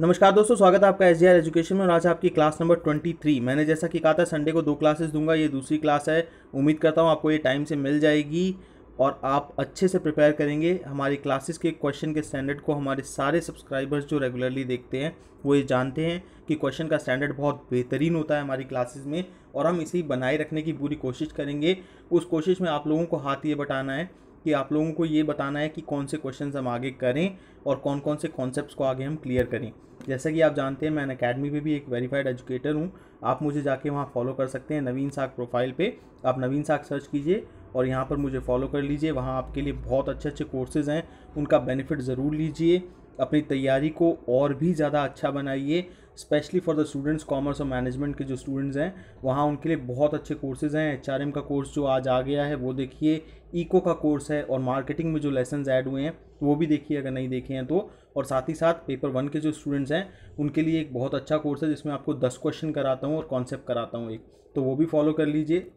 नमस्कार दोस्तों, स्वागत है आपका एस जी आर एजुकेशन में। और आज आपकी क्लास नंबर 23। मैंने जैसा कि कहा था संडे को 2 क्लासेस दूंगा, ये दूसरी क्लास है। उम्मीद करता हूँ आपको ये टाइम से मिल जाएगी और आप अच्छे से प्रिपेयर करेंगे। हमारी क्लासेस के क्वेश्चन के स्टैंडर्ड को हमारे सारे सब्सक्राइबर्स जो रेगुलरली देखते हैं वो ये जानते हैं कि क्वेश्चन का स्टैंडर्ड बहुत बेहतरीन होता है हमारी क्लासेस में, और हम इसे बनाए रखने की पूरी कोशिश करेंगे। उस कोशिश में आप लोगों को हाथ ये बटाना है कि आप लोगों को ये बताना है कि कौन से क्वेश्चंस हम आगे करें और कौन कौन से कॉन्सेप्ट्स को आगे हम क्लियर करें। जैसा कि आप जानते हैं, मैं अनअकैडमी पे भी एक वेरीफाइड एजुकेटर हूँ। आप मुझे जाके वहाँ फॉलो कर सकते हैं। नवीन साख प्रोफाइल पे आप नवीन साख सर्च कीजिए और यहाँ पर मुझे फॉलो कर लीजिए। वहाँ आपके लिए बहुत अच्छे अच्छे कोर्सेज़ हैं, उनका बेनिफिट ज़रूर लीजिए। अपनी तैयारी को और भी ज़्यादा अच्छा बनाइए, specially for the students commerce और मैनेजमेंट के जो स्टूडेंट्स हैं वहाँ उनके लिए बहुत अच्छे कोर्सेज़ हैं। एचआरएम का कोर्स जो आज आ गया है वो देखिए, इको का कोर्स है, और मार्केटिंग में जो लेसन ऐड हुए हैं वो भी देखिए अगर नहीं देखे हैं तो। और साथ ही साथ पेपर 1 के जो स्टूडेंट्स हैं उनके लिए एक बहुत अच्छा कोर्स है जिसमें आपको 10 क्वेश्चन कराता हूँ और कॉन्सेप्ट कराता हूँ एक, तो वो भी फॉलो कर लीजिए।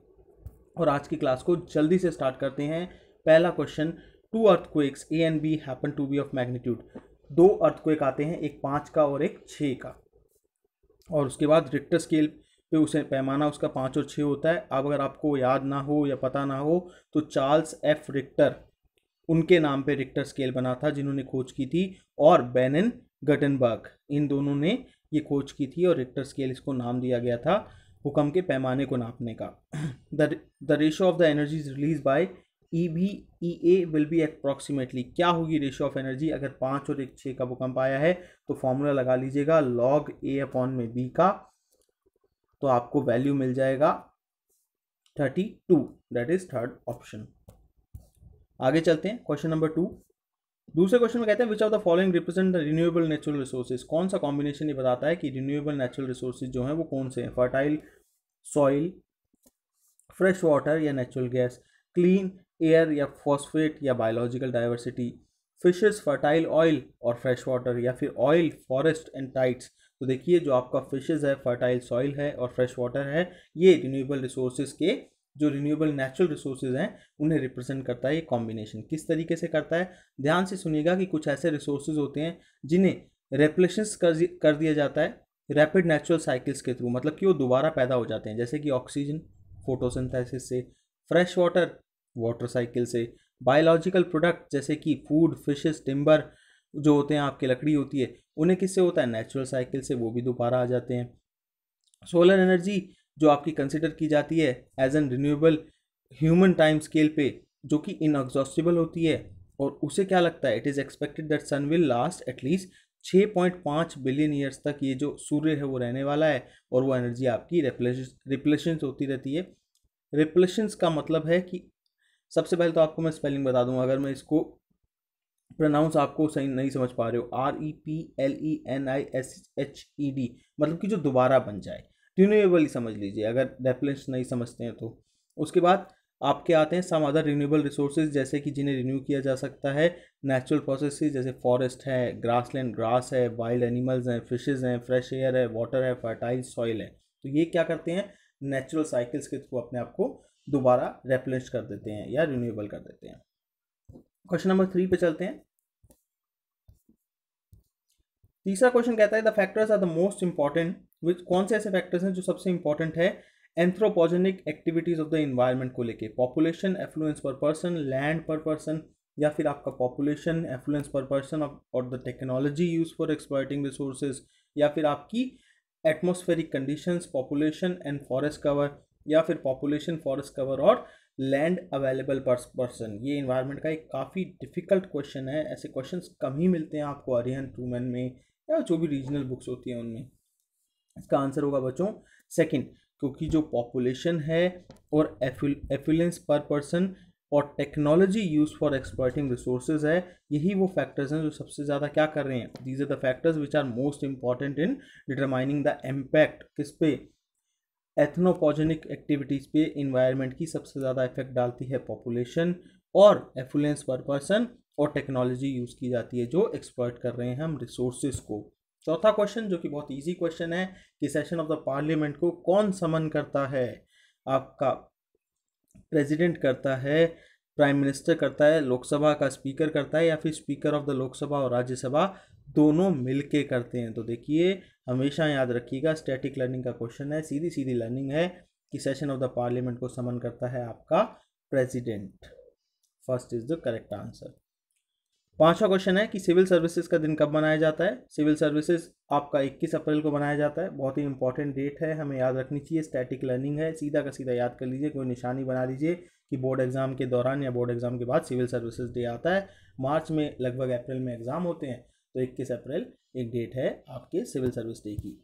और आज की क्लास को जल्दी से स्टार्ट करते हैं। पहला question, 2 earthquakes A and B happen to be of magnitude. 2 earthquake आते हैं, एक 5 का और एक 6 का, और उसके बाद रिक्टर स्केल पे उसे पैमाना उसका 5 और 6 होता है। अब अगर आपको याद ना हो या पता ना हो तो चार्ल्स एफ रिक्टर, उनके नाम पे रिक्टर स्केल बना था जिन्होंने खोज की थी, और बेनन गटनबर्ग, इन दोनों ने ये खोज की थी और रिक्टर स्केल इसको नाम दिया गया था भूकंप के पैमाने को नापने का। The ratio of the energies release by E B E A will be approximately, क्या होगी रेशियो ऑफ एनर्जी अगर 5 और एक 6 का भूकंप आया है? तो फॉर्मूला लगा लीजिएगा log ए अपॉन में बी का, तो आपको वैल्यू मिल जाएगा 32, दैट इज थर्ड ऑप्शन। आगे चलते हैं, क्वेश्चन नंबर 2। दूसरे क्वेश्चन में कहते हैं which of the following represent the renewable natural resources. कौन सा कॉम्बिनेशन ये बताता है कि रिन्यूएबल नेचुरल रिसोर्सेज जो हैं वो कौन से हैं? फर्टाइल सॉइल, फ्रेश वाटर या नेचुरल गैस, क्लीन एयर या फॉस्फेट या biological diversity, fishes, fertile oil और फ्रेश वाटर, या फिर ऑयल, फॉरेस्ट एंड टाइड्स। तो देखिए जो आपका फिशेस है, फर्टाइल सॉइल है और फ्रेश वाटर है, ये रिन्यूएबल रिसोर्सेज के जो रिन्यूएबल नेचुरल रिसोर्सेज हैं उन्हें रिप्रेजेंट करता है ये कॉम्बिनेशन। किस तरीके से करता है ध्यान से सुनिएगा कि कुछ ऐसे रिसोर्सेज होते हैं जिन्हें रेप्लेशंस कर दिया जाता है रैपिड नेचुरल साइकिल्स के थ्रू, मतलब कि वो दोबारा पैदा हो जाते हैं, जैसे कि ऑक्सीजन फोटोसिंथेसिस से, फ्रेश वाटर वाटर साइकिल से, बायोलॉजिकल प्रोडक्ट जैसे कि फूड, फिशेस, टिम्बर जो होते हैं आपकी लकड़ी होती है, उन्हें किससे होता है? नेचुरल साइकिल से, वो भी दोबारा आ जाते हैं। सोलर एनर्जी जो आपकी कंसिडर की जाती है as an renewable human time scale पे, जो कि इनएग्जॉस्टिबल होती है, और उसे क्या लगता है? It is expected that sun will last at least 6.5 billion years तक ये जो सूर्य है वो रहने वाला है, और वो एनर्जी आपकी रिप्लेशंस होती रहती है। रिप्लेशंस का मतलब है कि सबसे पहले तो आपको मैं स्पेलिंग बता दूंगा, अगर मैं इसको प्रोनाउंस आपको सही नहीं समझ पा रहे हो, REPLENISHED, मतलब कि जो दोबारा बन जाए, रिन्यूएबल समझ लीजिए अगर रेप्लेश नहीं समझते हैं तो। उसके बाद आपके आते हैं सम अदर रिन्यूएबल रिसोर्सेज, जैसे कि जिन्हें रिन्यू किया जा सकता है नेचुरल प्रोसेस, जैसे फॉरेस्ट है, ग्रासलैंड ग्रास है, वाइल्ड एनिमल्स हैं, फिशेज हैं, फ्रेश एयर है, वाटर है, फर्टाइल सॉइल है। तो ये क्या करते हैं? नेचुरल साइकिल्स के थ्रू अपने आप को दोबारा रेप्लेश कर देते हैं या रिन्यूएबल कर देते हैं। क्वेश्चन नंबर 3 पे चलते हैं। तीसरा क्वेश्चन कहता है the factors are the most important, कौन से ऐसे फैक्टर्स हैं जो सबसे इंपॉर्टेंट है anthropogenic activities of the environment को लेके? पॉपुलेशन, एफ्लुएंस पर पर्सन, लैंड पर पर्सन, या फिर आपका पॉपुलेशन, एफ्लुएंस पर पर्सन और the technology use for exploiting resources, या फिर आपकी atmospheric conditions, population and forest cover, या फिर पॉपुलेशन, फॉरेस्ट कवर और लैंड अवेलेबल पर पर्सन। ये एनवायरनमेंट का एक काफ़ी डिफिकल्ट क्वेश्चन है, ऐसे क्वेश्चंस कम ही मिलते हैं आपको आर्यन ट्रूमैन में या जो भी रीजनल बुक्स होती हैं उनमें। इसका आंसर होगा बच्चों सेकंड, क्योंकि जो पॉपुलेशन है और एफ्लुएंस पर पर्सन और technology use for exploiting resources है, यही वो फैक्टर्स हैं जो सबसे ज़्यादा क्या कर रहे हैं, these are the factors which are most important in determining the impact. किस पे? एथनोपोजेनिक एक्टिविटीज़ पे इन्वायरमेंट की सबसे ज़्यादा इफेक्ट डालती है पॉपुलेशन और एफ्लुएंस पर पर्सन और टेक्नोलॉजी यूज़ की जाती है जो एक्सप्लॉइट कर रहे हैं हम रिसोर्सेज को। चौथा क्वेश्चन जो कि बहुत इजी क्वेश्चन है कि सेशन ऑफ द पार्लियामेंट को कौन समन करता है? आपका प्रेसिडेंट करता है, प्राइम मिनिस्टर करता है, लोकसभा का स्पीकर करता है, या फिर स्पीकर ऑफ द लोकसभा और राज्यसभा दोनों मिलके करते हैं। तो देखिए हमेशा याद रखिएगा स्टैटिक लर्निंग का क्वेश्चन है, सीधी सीधी लर्निंग है कि सेशन ऑफ द पार्लियामेंट को समन करता है आपका president. First is the correct answer. पांचवा क्वेश्चन है कि सिविल सर्विसेज का दिन कब मनाया जाता है। सिविल सर्विसेज आपका 21 अप्रैल को मनाया जाता है, बहुत ही इंपॉर्टेंट डेट है, हमें याद रखनी चाहिए। स्टैटिक लर्निंग है, सीधा का सीधा याद कर लीजिए, कोई निशानी बना लीजिए कि बोर्ड एग्जाम के दौरान या बोर्ड एग्जाम के बाद सिविल सर्विसेज डे आता है। मार्च में, लगभग अप्रैल में एग्जाम होते हैं, तो 21 अप्रैल एक डेट है आपके सिविल सर्विस डे की।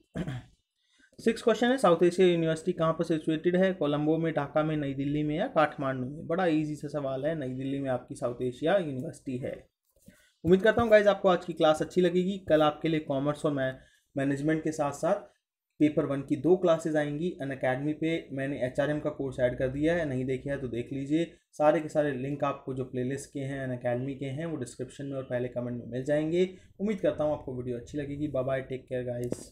सिक्स क्वेश्चन है साउथ एशिया यूनिवर्सिटी कहाँ पर सिचुएटेड है। कोलंबो में, ढाका में, नई दिल्ली में या काठमांडू में। बड़ा ईजी सा सवाल है, नई दिल्ली में आपकी साउथ एशिया यूनिवर्सिटी है। उम्मीद करता हूँ गाइज आपको आज की क्लास अच्छी लगेगी। कल आपके लिए कॉमर्स और मैनेजमेंट के साथ साथ पेपर 1 की 2 क्लासेज आएंगी। अनअकैडमी पे मैंने HRM का कोर्स ऐड कर दिया है, नहीं देखा है तो देख लीजिए। सारे के सारे लिंक आपको जो प्लेलिस्ट के हैं अनअकैडमी के हैं वो डिस्क्रिप्शन में और पहले कमेंट में मिल जाएंगे। उम्मीद करता हूँ आपको वीडियो अच्छी लगेगी। Bye bye, take care guys.